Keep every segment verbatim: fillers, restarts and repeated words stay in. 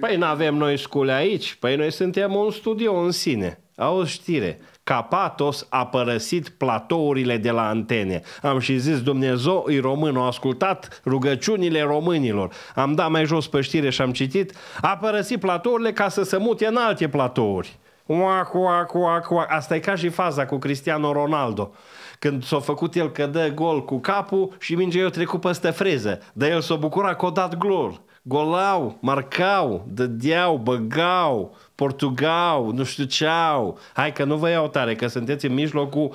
Păi n-avem noi școli aici, păi noi suntem un studio în sine. Auzi știre, Capatos a părăsit platourile de la antene. Am și zis, Dumnezeu îi român, a ascultat rugăciunile românilor. Am dat mai jos pe știre și am citit, a părăsit platourile ca să se mute în alte platouri. Uac, uac, uac, uac. Asta e ca și faza cu Cristiano Ronaldo. Când s-a făcut el că dă gol cu capul și mingea i-a trecut peste freză. Dar el s-a bucurat că a dat gol. Golau, marcau, dădeau, băgau, portugau, nu știu ce-au. Hai că nu vă iau tare, că sunteți în mijlocul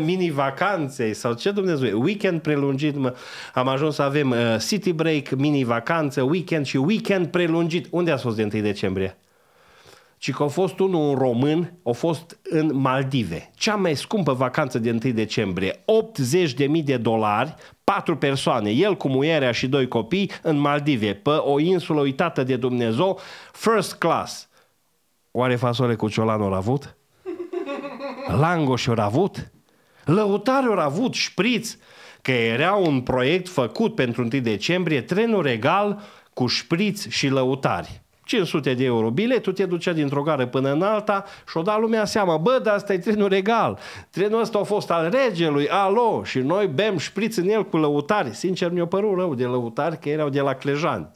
mini-vacanței sau ce Dumnezeu. Weekend prelungit, mă. Am ajuns să avem uh, city break, mini-vacanță, weekend și weekend prelungit. Unde a fost de întâi decembrie? Ci că a fost unul un român, a fost în Maldive. Cea mai scumpă vacanță de întâi decembrie, optzeci de mii de dolari, patru persoane, el cu muierea și doi copii, în Maldive, pe o insulă uitată de Dumnezeu, first class. Oare fasole cu ciolanul a avut? Langoșul a avut? Lăutarul a avut? Șpriț? Că era un proiect făcut pentru întâi decembrie, trenul regal cu șpriț și lăutari. cinci sute de euro biletul, te ducea dintr-o gară până în alta și-o da lumea seama, bă, dar asta e trenul regal, trenul ăsta a fost al regelui, alo, și noi bem șpriț în el cu lăutari. Sincer, mi-a părut rău de lăutari, că erau de la Clejani.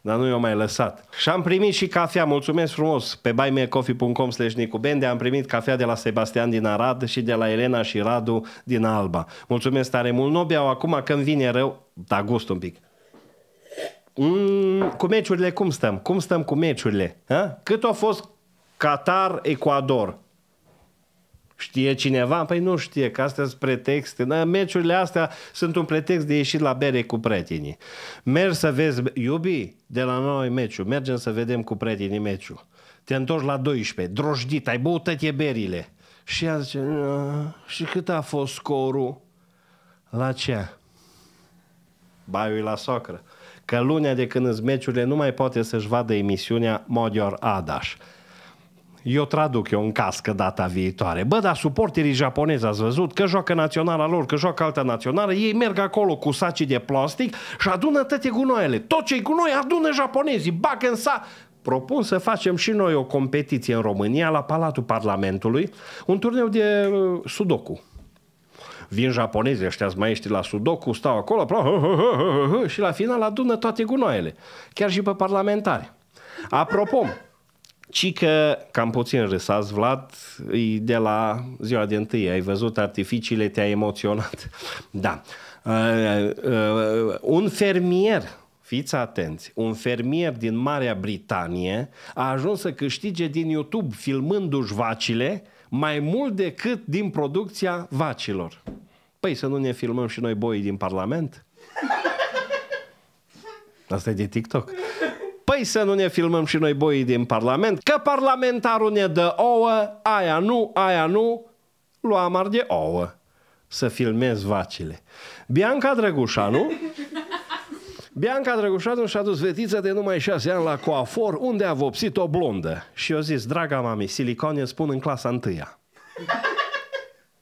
Dar nu i-au mai lăsat. Și am primit și cafea, mulțumesc frumos, pe buy me a coffee punct com slash Nicu Bendea, am primit cafea de la Sebastian din Arad și de la Elena și Radu din Alba. Mulțumesc tare mult, nu beau acum când vine rău, dar gust un pic. Mm, cu meciurile cum stăm? Cum stăm cu meciurile? Ha? Cât a fost Qatar-Ecuador? Știe cineva? Păi nu știe, că astea sunt pretexte. Da, meciurile astea sunt un pretext de ieșit la bere cu prietenii. Mergi să vezi, iubi, de la noi meciul, mergem să vedem cu prietenii meciul. Te întorci la douăsprezece, drojdit, ai băut toate berile. Și ea zice, și cât a fost scorul? La ce? Baiul la socră. Că lunea de când îți meciurile nu mai poate să-și vadă emisiunea Magyar Adaș. Eu traduc, eu în cască data viitoare. Bă, dar suporterii japonezi, ați văzut că joacă naționala lor, că joacă alta națională, ei merg acolo cu sacii de plastic și adună toate gunoaiele. Tot ce-i gunoi adună japonezii, bagă în sa... Propun să facem și noi o competiție în România, la Palatul Parlamentului, un turneu de uh, sudoku. Vin japonezii ăștia maestri la sudoku, stau acolo și la final adună toate gunoaiele, chiar și pe parlamentare. Apropo, ci că, cam puțin râsați, Vlad, e de la ziua de întâi, ai văzut artificiile, te-a emoționat. Da. Uh, uh, un fermier, fiți atenți, un fermier din Marea Britanie a ajuns să câștige din YouTube filmându-și vacile mai mult decât din producția vacilor. Păi să nu ne filmăm și noi boii din Parlament? Asta e de TikTok. Păi să nu ne filmăm și noi boii din Parlament, că parlamentarul ne dă ouă, aia nu, aia nu, lua mari de ouă. Să filmez vacile. Bianca Drăgușanu... Bianca Drăgușanu și-a dus vetița de numai șase ani la coafor, unde a vopsit o blondă. Și eu zis, draga mami, silicone spun în clasa întâia.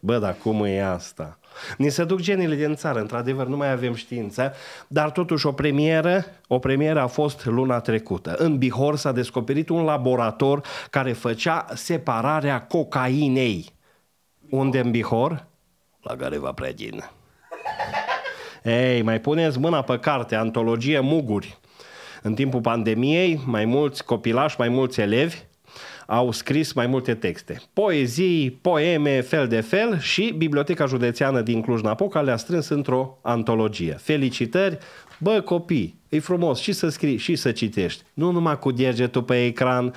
Bă, dar cum e asta? Ni se duc genile din țară, într-adevăr, nu mai avem știință, dar totuși o premieră, o premieră a fost luna trecută. În Bihor s-a descoperit un laborator care făcea separarea cocainei. Unde în Bihor? La Gareva Preagin. Ei, mai puneți mâna pe carte, antologie Muguri. În timpul pandemiei, mai mulți copilași, mai mulți elevi au scris mai multe texte. Poezii, poeme, fel de fel, și Biblioteca Județeană din Cluj-Napoca le-a strâns într-o antologie. Felicitări! Bă, copii, e frumos și să scrii și să citești. Nu numai cu degetul pe ecran.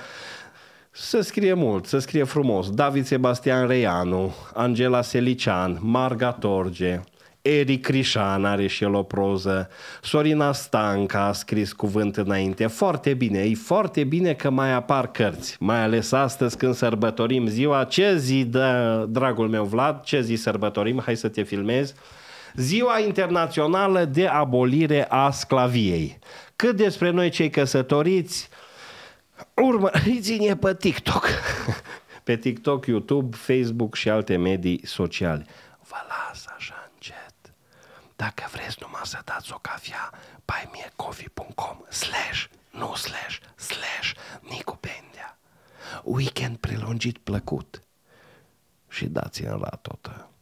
Să scrie mult, să scrie frumos. David Sebastian Reianu, Angela Selician, Marga Torge... Eric Crișan are și el o proză. Sorina Stanca a scris Cuvânt înainte. Foarte bine, e foarte bine că mai apar cărți. Mai ales astăzi când sărbătorim ziua. Ce zi, dă, dragul meu Vlad, ce zi sărbătorim? Hai să te filmez. Ziua Internațională de Abolire a Sclaviei. Cât despre noi cei căsătoriți, urmăriți-ne pe TikTok. Pe TikTok, YouTube, Facebook și alte medii sociale. Vă las așa. Dacă vreți numai să dați o cafea, buy me a coffee punct com slash, nu slash, weekend prelungit plăcut și dați-ne la toată.